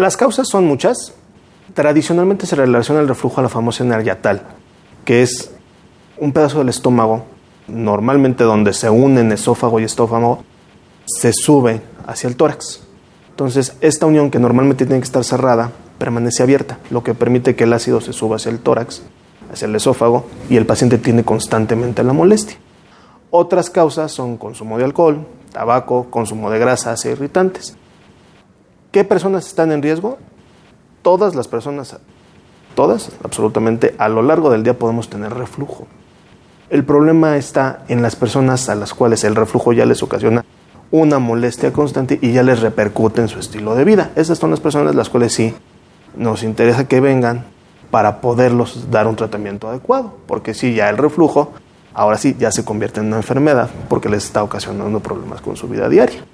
Las causas son muchas. Tradicionalmente se relaciona el reflujo a la famosa hernia hiatal, que es un pedazo del estómago, normalmente donde se unen esófago y estómago, se sube hacia el tórax. Entonces, esta unión que normalmente tiene que estar cerrada, permanece abierta, lo que permite que el ácido se suba hacia el tórax, hacia el esófago, y el paciente tiene constantemente la molestia. Otras causas son consumo de alcohol, tabaco, consumo de grasas e irritantes. ¿Qué personas están en riesgo? Todas las personas, todas, absolutamente, a lo largo del día podemos tener reflujo. El problema está en las personas a las cuales el reflujo ya les ocasiona una molestia constante y ya les repercute en su estilo de vida. Esas son las personas las cuales sí nos interesa que vengan para poderlos dar un tratamiento adecuado, porque sí, ya el reflujo, ahora sí, ya se convierte en una enfermedad porque les está ocasionando problemas con su vida diaria.